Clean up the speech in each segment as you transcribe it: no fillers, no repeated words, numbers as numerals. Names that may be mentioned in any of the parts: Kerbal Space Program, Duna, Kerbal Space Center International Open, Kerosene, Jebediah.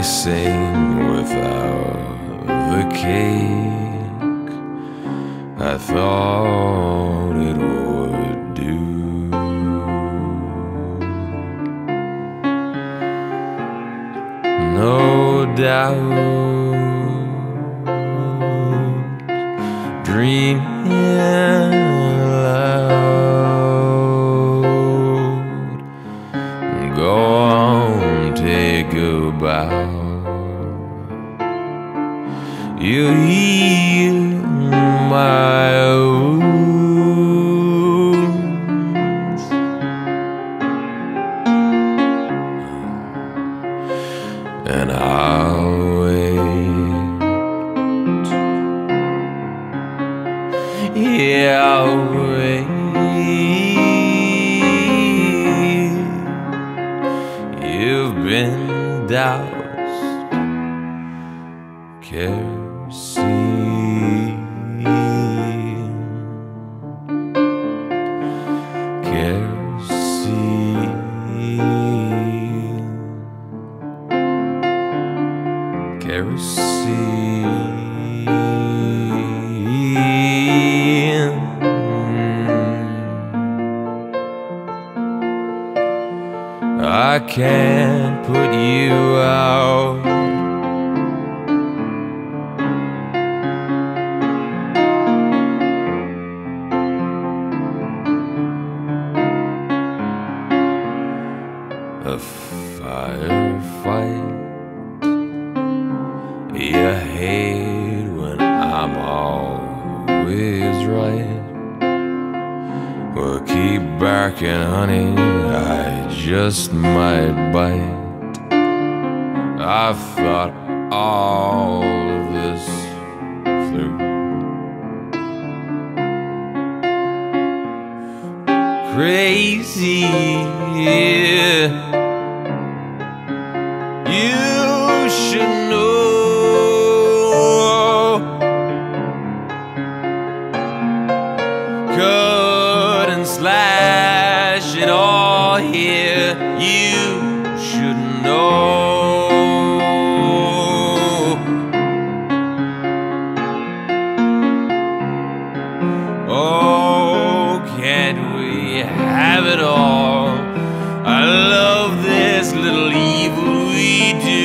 I sang without the cake I thought it would do. No doubt, dreaming loud, go on, take a bow. You heal my wounds. And I'll wait. Yeah, I'll wait. You've been doused, Kerosene. Kerosene, kerosene. I can't put you out. A firefight you hate when I'm always right. Well, keep barking, honey, I just might bite. I thought all of this through. Crazy, yeah. You should know, cut and slash it all here. You should know. Oh, can't we have it all? I love this little evil we do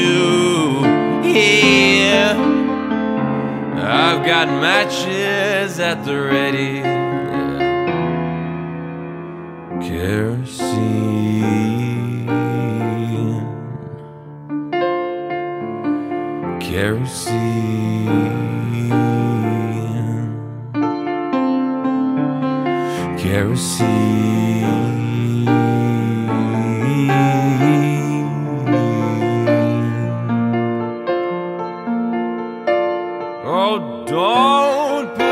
here. I've got matches at the ready. Kerosene, kerosene, kerosene. Don't be